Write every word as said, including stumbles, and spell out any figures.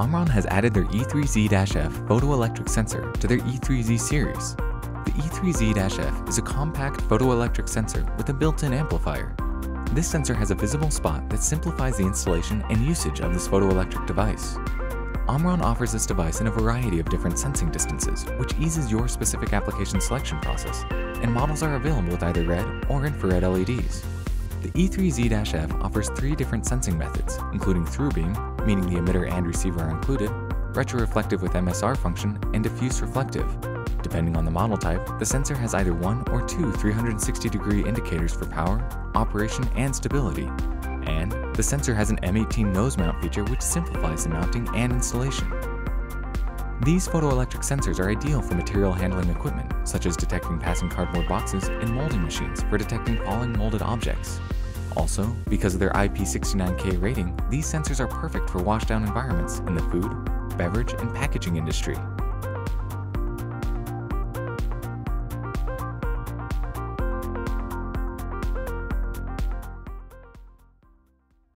Omron has added their E three Z F photoelectric sensor to their E three Z series. The E three Z F is a compact photoelectric sensor with a built-in amplifier. This sensor has a visible spot that simplifies the installation and usage of this photoelectric device. Omron offers this device in a variety of different sensing distances, which eases your specific application selection process, and models are available with either red or infrared L E Ds. The E three Z F offers three different sensing methods, including through-beam, meaning the emitter and receiver are included, retroreflective with M S R function, and diffuse reflective. Depending on the model type, the sensor has either one or two three hundred sixty degree indicators for power, operation, and stability. And the sensor has an M eighteen nose mount feature which simplifies the mounting and installation. These photoelectric sensors are ideal for material handling equipment, such as detecting passing cardboard boxes and molding machines for detecting falling molded objects. Also, because of their I P sixty-nine K rating, these sensors are perfect for washdown environments in the food, beverage, and packaging industry.